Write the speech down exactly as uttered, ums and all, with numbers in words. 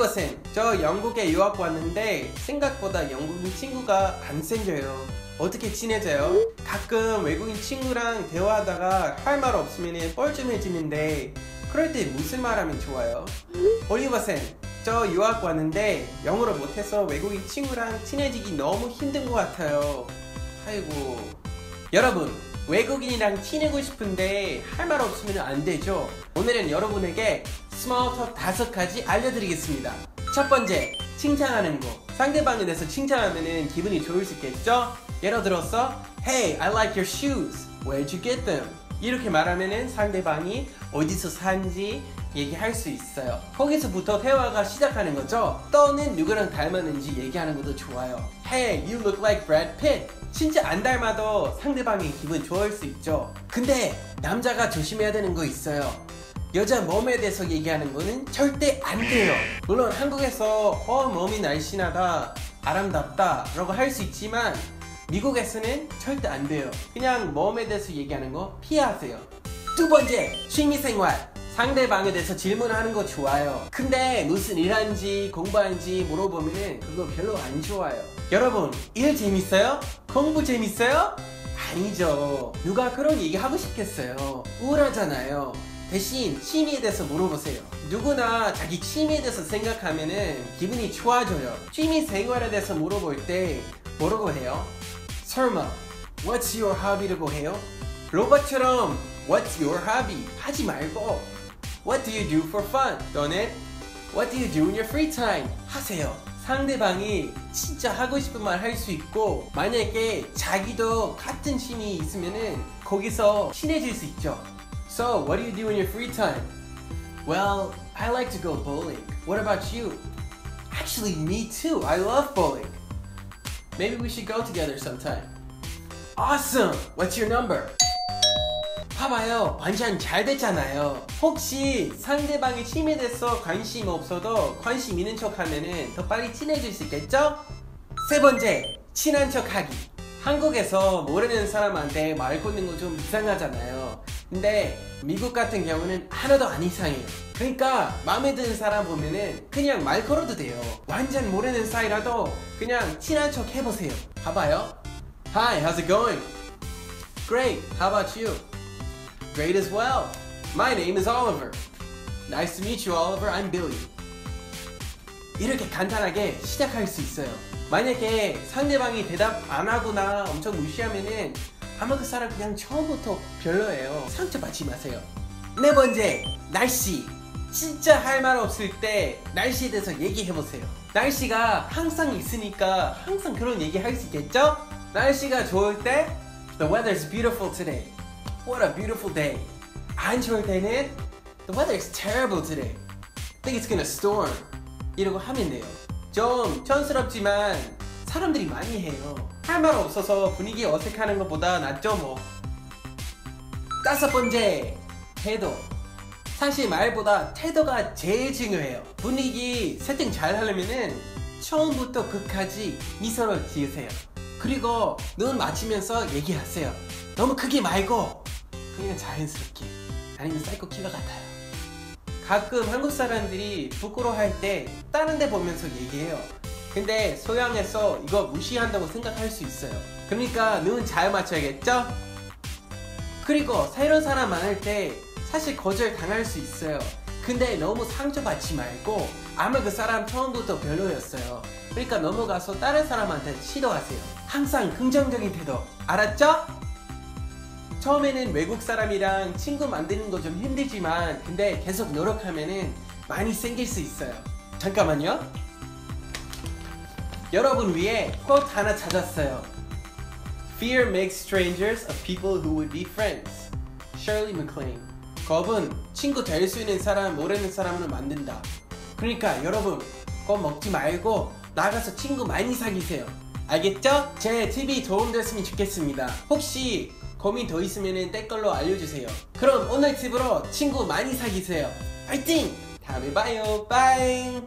이것은 저 영국에 유학 왔는데 생각보다 영국인 친구가 안 생겨요. 어떻게 친해져요? 가끔 외국인 친구랑 대화하다가 할 말 없으면 뻘쭘해지는데 그럴 때 무슨 말 하면 좋아요? 올리버쌤, 저 유학 왔는데 영어를 못해서 외국인 친구랑 친해지기 너무 힘든 것 같아요. 아이고. 여러분, 외국인이랑 친해지고 싶은데 할 말 없으면 안 되죠? 오늘은 여러분에게 스몰톡 다섯 가지 알려드리겠습니다. 첫 번째, 칭찬하는 거. 상대방에 대해서 칭찬하면 기분이 좋을 수 있겠죠? 예를 들어서 Hey, I like your shoes. Where'd you get them? 이렇게 말하면 상대방이 어디서 산지 얘기할 수 있어요. 거기서부터 대화가 시작하는 거죠. 또는 누구랑 닮았는지 얘기하는 것도 좋아요. Hey, you look like Brad Pitt. 진짜 안 닮아도 상대방이 기분 좋을 수 있죠. 근데 남자가 조심해야 되는 거 있어요. 여자 몸에 대해서 얘기하는 거는 절대 안 돼요. 물론 한국에서 어 몸이 날씬하다, 아름답다 라고 할 수 있지만 미국에서는 절대 안 돼요. 그냥 몸에 대해서 얘기하는 거 피하세요. 두 번째, 취미생활. 상대방에 대해서 질문하는 거 좋아요. 근데 무슨 일하는지 공부하는지 물어보면 그거 별로 안 좋아요. 여러분, 일 재밌어요? 공부 재밌어요? 아니죠. 누가 그런 얘기 하고 싶겠어요. 우울하잖아요. 대신 취미에 대해서 물어보세요. 누구나 자기 취미에 대해서 생각하면은 기분이 좋아져요. 취미 생활에 대해서 물어볼 때 뭐라고 해요? 설마 What's your hobby라고 해요? 로봇처럼 What's your hobby? 하지 말고 What do you do for fun? 또는 What do you do in your free time? 하세요. 상대방이 진짜 하고 싶은 말 할 수 있고 만약에 자기도 같은 취미 있으면은 거기서 친해질 수 있죠. So what do you do in your free time? Well, I like to go bowling. What about you? Actually, me too. I love bowling. Maybe we should go together sometime. Awesome! What's your number? 봐봐요. 완전 잘 됐잖아요. 혹시 상대방의 취미에 대해서 관심 없어도 관심 있는 척 하면은 더 빨리 친해질 수 있겠죠? 세 번째, 친한 척 하기. 한국에서 모르는 사람한테 말 거는 거 좀 이상하잖아요. 근데 미국 같은 경우는 하나도 안 이상해요. 그러니까 마음에 드는 사람 보면은 그냥 말 걸어도 돼요. 완전 모르는 사이라도 그냥 친한 척 해보세요. 봐봐요. Hi, how's it going? Great, how about you? Great as well. My name is Oliver. Nice to meet you, Oliver. I'm Billy. 이렇게 간단하게 시작할 수 있어요. 만약에 상대방이 대답 안 하거나 엄청 무시하면은 아마 그 사람 그냥 처음부터 별로예요. 상처받지 마세요. 네 번째, 날씨. 진짜 할 말 없을 때 날씨에 대해서 얘기해보세요. 날씨가 항상 있으니까 항상 그런 얘기 할 수 있겠죠? 날씨가 좋을 때 The weather's beautiful today. What a beautiful day. 안 좋을 때는 The weather's terrible today. I think it's gonna storm. 이러고 하면 돼요. 좀 촌스럽지만 사람들이 많이 해요. 할 말 없어서 분위기 어색하는 것보다 낫죠 뭐. 다섯 번째, 태도. 사실 말보다 태도가 제일 중요해요. 분위기 세팅 잘 하려면은 처음부터 끝까지 미소를 지으세요. 그리고 눈 맞추면서 얘기하세요. 너무 크게 말고 그냥 자연스럽게. 아니면 사이코 킬러 같아요. 가끔 한국 사람들이 부끄러워할 때 다른 데 보면서 얘기해요. 근데 서양에서 이거 무시한다고 생각할 수 있어요. 그러니까 눈 잘 맞춰야겠죠? 그리고 새로운 사람 만날 때 사실 거절 당할 수 있어요. 근데 너무 상처받지 말고 아마 그 사람 처음부터 별로였어요. 그러니까 넘어가서 다른 사람한테 시도하세요. 항상 긍정적인 태도. 알았죠? 처음에는 외국 사람이랑 친구 만드는 거 좀 힘들지만 근데 계속 노력하면은 많이 생길 수 있어요. 잠깐만요. 여러분 위해 꽃 하나 찾았어요. Fear makes strangers of people who would be friends. Shirley MacLaine. 겁은 친구 될 수 있는 사람, 모르는 사람을 만든다. 그러니까 여러분, 꽃 먹지 말고 나가서 친구 많이 사귀세요. 알겠죠? 제 팁이 도움됐으면 좋겠습니다. 혹시 고민 더 있으면 댓글로 알려주세요. 그럼 오늘 팁으로 친구 많이 사귀세요. 화이팅! 다음에 봐요. 바이!